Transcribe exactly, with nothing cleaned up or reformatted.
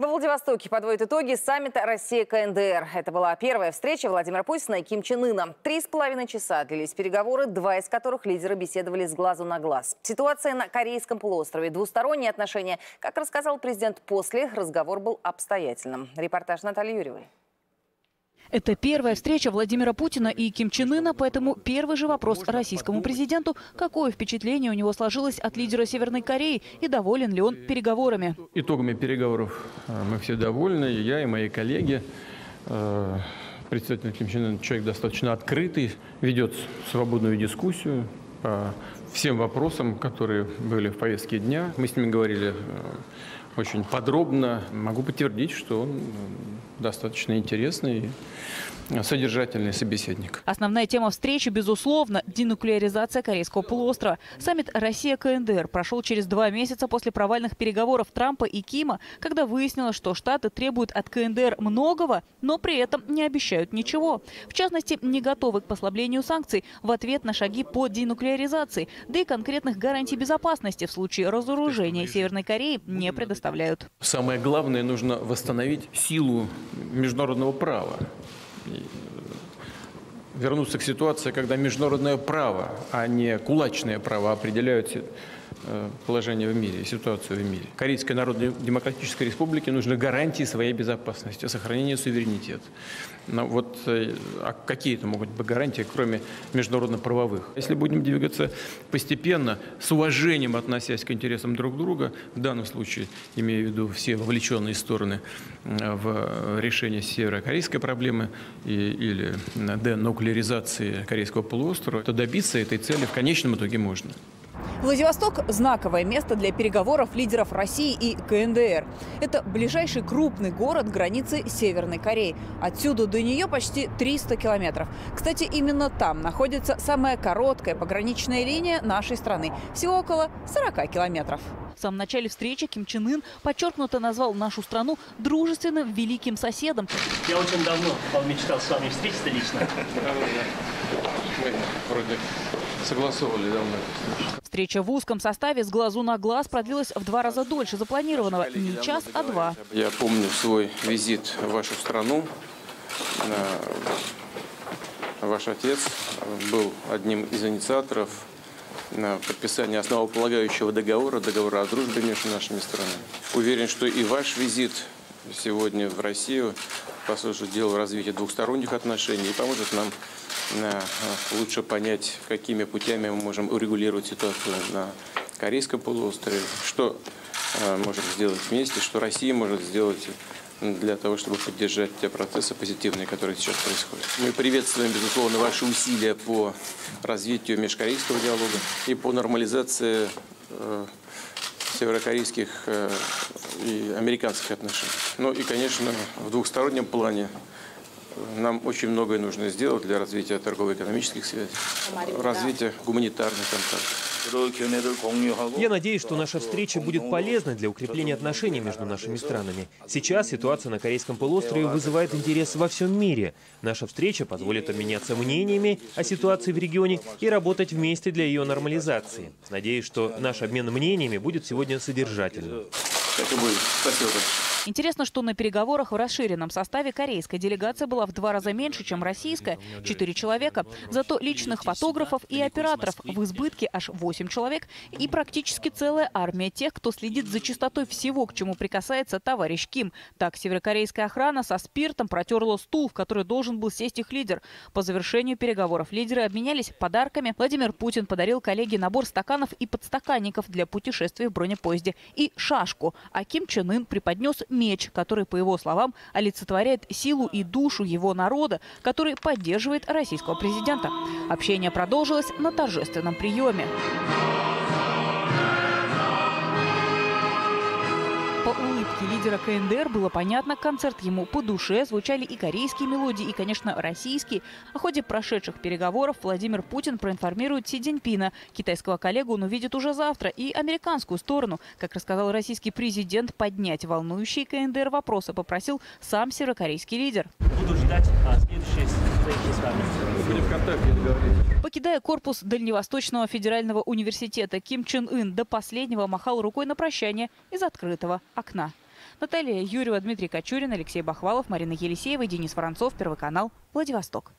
Во Владивостоке подводят итоги саммита Россия-КНДР. Это была первая встреча Владимира Путина и Ким Чен Ына. Три с половиной часа длились переговоры, два из которых лидеры беседовали с глазу на глаз. Ситуация на Корейском полуострове, двусторонние отношения. Как рассказал президент после, разговор был обстоятельным. Репортаж Натальи Юрьевой. Это первая встреча Владимира Путина и Ким Чен Ына, поэтому первый же вопрос российскому президенту – какое впечатление у него сложилось от лидера Северной Кореи и доволен ли он переговорами? Итогами переговоров мы все довольны, и я, и мои коллеги. Представитель Ким Чен Ын – человек достаточно открытый, ведет свободную дискуссию по всем вопросам, которые были в повестке дня. Мы с ним говорили очень подробно. Могу подтвердить, что он достаточно интересный и содержательный собеседник. Основная тема встречи, безусловно, денуклеаризация Корейского полуострова. Саммит Россия-КНДР прошел через два месяца после провальных переговоров Трампа и Кима, когда выяснилось, что Штаты требуют от КНДР многого, но при этом не обещают ничего. В частности, не готовы к послаблению санкций в ответ на шаги по денуклеаризации, да и конкретных гарантий безопасности в случае разоружения Северной Кореи не предоставляют. Самое главное, нужно восстановить силу международного права. Вернуться к ситуации, когда международное право, а не кулачное право определяют положение в мире, ситуацию в мире. Корейской Народно-Демократической Республике нужны гарантии своей безопасности, сохранения суверенитета. Но вот а какие это могут быть гарантии, кроме международно-правовых? Если будем двигаться постепенно, с уважением относясь к интересам друг друга, в данном случае, имея в виду все вовлеченные стороны в решение северокорейской проблемы и, или денуклеаризации Корейского полуострова, то добиться этой цели в конечном итоге можно. Владивосток – знаковое место для переговоров лидеров России и КНДР. Это ближайший крупный город границы Северной Кореи. Отсюда до нее почти триста километров. Кстати, именно там находится самая короткая пограничная линия нашей страны – всего около сорока километров. В самом начале встречи Ким Чен Ын подчеркнуто назвал нашу страну дружественным великим соседом. Я очень давно мечтал с вами встретиться лично. Мы вроде согласовывали давно. Встреча в узком составе с глазу на глаз продлилась в два раза дольше запланированного. Не час, а два. Я помню свой визит в вашу страну. Ваш отец был одним из инициаторов подписания основополагающего договора, договора о дружбе между нашими странами. Уверен, что и ваш визит сегодня в Россию послужит делу развития двухсторонних отношений и поможет нам лучше понять, какими путями мы можем урегулировать ситуацию на Корейском полуострове, что можем сделать вместе, что Россия может сделать для того, чтобы поддержать те процессы позитивные, которые сейчас происходят. Мы приветствуем, безусловно, ваши усилия по развитию межкорейского диалога и по нормализации северокорейских и американских отношений. Ну и, конечно, в двухстороннем плане нам очень многое нужно сделать для развития торгово-экономических связей, развития гуманитарных контактов. Я надеюсь, что наша встреча будет полезна для укрепления отношений между нашими странами. Сейчас ситуация на Корейском полуострове вызывает интерес во всем мире. Наша встреча позволит обменяться мнениями о ситуации в регионе и работать вместе для ее нормализации. Надеюсь, что наш обмен мнениями будет сегодня содержательным. Так и будет. Спасибо. Интересно, что на переговорах в расширенном составе корейская делегация была в два раза меньше, чем российская – четыре человека. Зато личных фотографов и операторов в избытке аж восемь человек и практически целая армия тех, кто следит за чистотой всего, к чему прикасается товарищ Ким. Так, северокорейская охрана со спиртом протерла стул, в который должен был сесть их лидер. По завершению переговоров лидеры обменялись подарками. Владимир Путин подарил коллеге набор стаканов и подстаканников для путешествий в бронепоезде и шашку, а Ким Чен Ын преподнес меч, который, по его словам, олицетворяет силу и душу его народа, который поддерживает российского президента. Общение продолжилось на торжественном приеме. По улыбке лидера КНДР было понятно, концерт ему по душе, звучали и корейские мелодии, и, конечно, российские. О ходе прошедших переговоров Владимир Путин проинформирует Си Цзиньпина. Китайского коллегу он увидит уже завтра. И американскую сторону, как рассказал российский президент, поднять волнующие КНДР вопросы попросил сам северокорейский лидер. Буду ждать следующей встречи с вами. Покидая корпус Дальневосточного федерального университета, Ким Чен Ын до последнего махал рукой на прощание из открытого окна. Наталья Юрьева, Дмитрий Кочурин, Алексей Бахвалов, Марина Елисеева, Денис Францов, Первый канал, Владивосток.